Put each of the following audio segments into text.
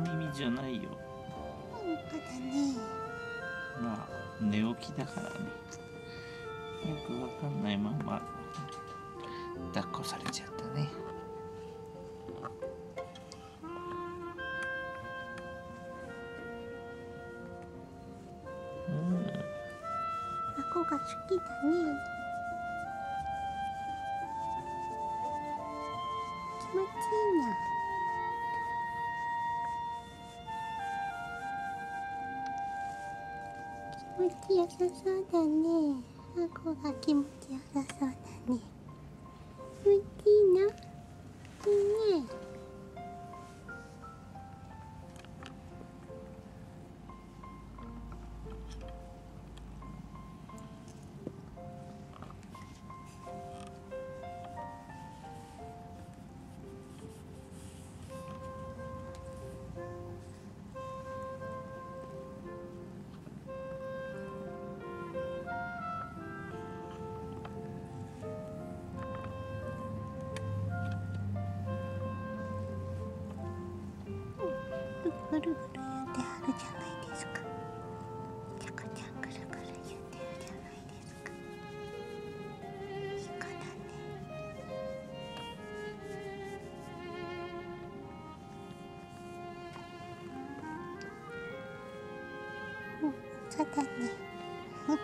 片耳じゃないよ。本当だね。まあ寝起きだからね、よくわかんないまま抱っこされちゃったね。好きだね。気持ちいいな。気持ちよさそうだね。顎が気持ちよさそうだね。気持ちいいな。いいね。ぐるぐるやってはるじゃないですか。ちゃかちゃんぐるぐるやってるじゃないですか。いい子だね。うん、そうだね。ふふ。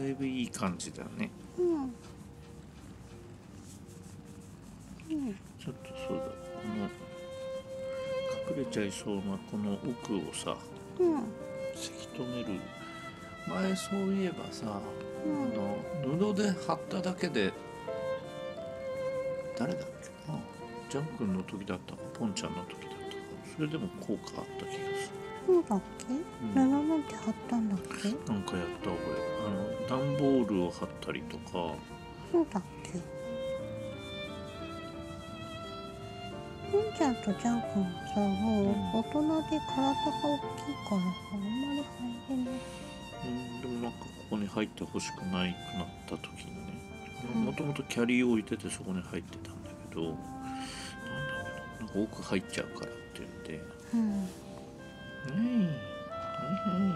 だいぶいい感じだね。ちょっとそうだ、この隠れちゃいそうなこの奥をさ、せき止める。前そういえばさ、布で貼っただけで、誰だっけな、ジャン君の時だったかポンちゃんの時だったか、それでも効果あった気がする。そうだっけ？布なんて貼ったんだっけ？なんかやった覚え。段ボールを貼ったりとか。そうだっけ？ポンちゃんとジャン君はさ、もう大人で体が大きいからあんまり入れない。でもなんかここに入ってほしくないくなった時にね、もともとキャリーを置いててそこに入ってたんだけど、なんだろうな、なんか奥入っちゃうからって言って。はい、はいはい。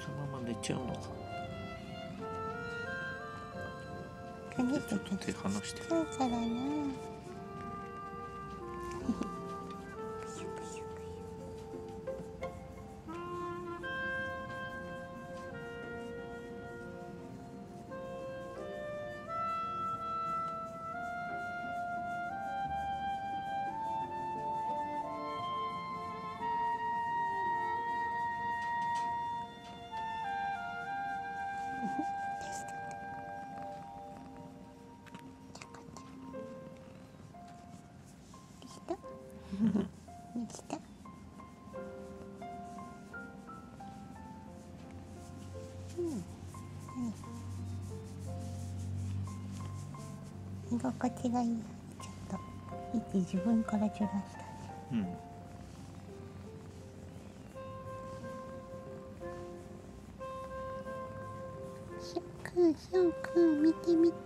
そのまま寝ちゃうのか。ちょっと手離して。そうからな。居心地がいい。ちょっと位置自分からずらしたね。しょうくん見て見て。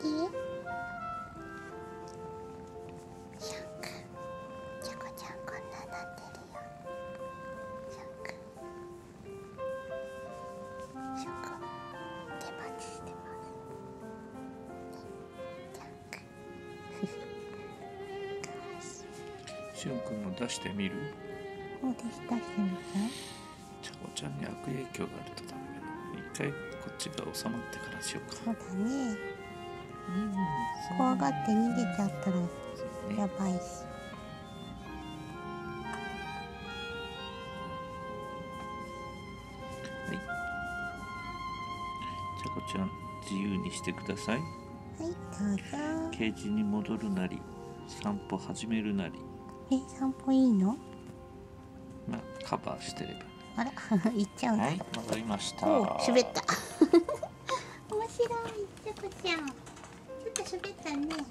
しゅんくんも出してみる。そうです、出してみる。ちゃこちゃんに悪影響があるとダメだ。一回こっちが収まってからしようか。そうだね。怖がって逃げちゃったらやばいし。はい。ちゃこちゃん自由にしてください。はい、どうぞ。ケージに戻るなり、散歩始めるなり。散歩いいの？カバーしてれば。あら、いっちゃう。はい、戻りました。滑った。面白い、ちこちゃん。ちょっと滑ったね。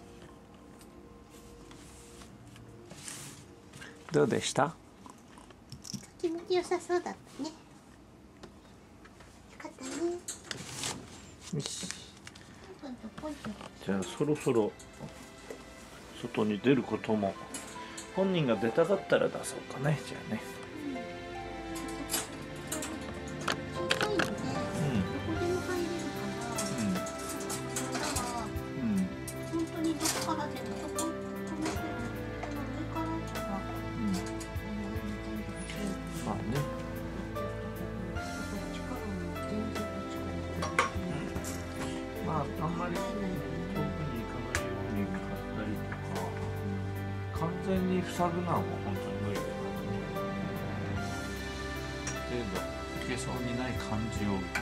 どうでした？気持ちよさそうだったね。よかったね。よし。じゃあそろそろ外に出ることも、本人が出たかったら出そうかね。じゃあね。あんまり遠くに行かないように買ったりとか、完全に塞ぐのはもう本当に無理だから、ね、程度いけそうにない感じを。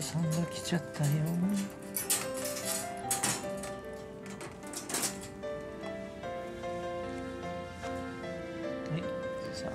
そんな来ちゃったよ。はい、さあ。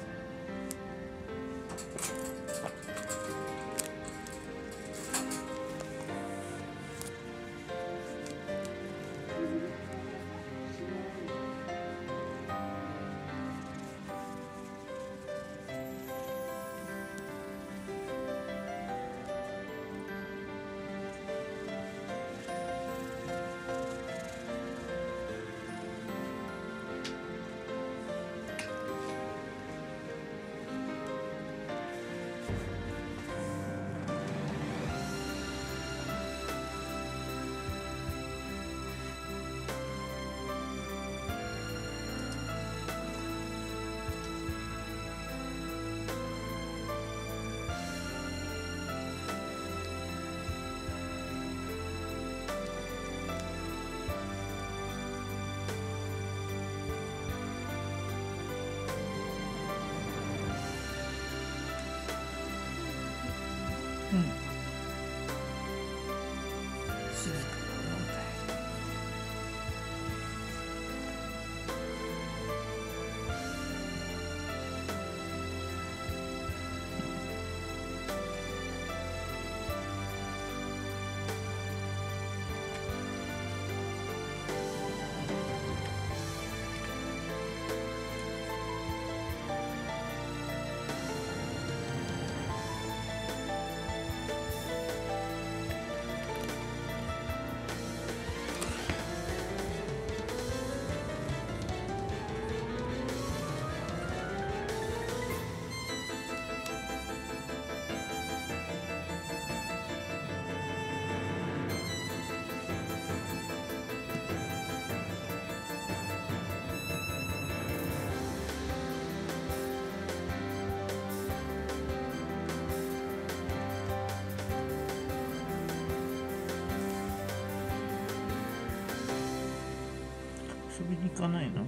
遊びに行かないの？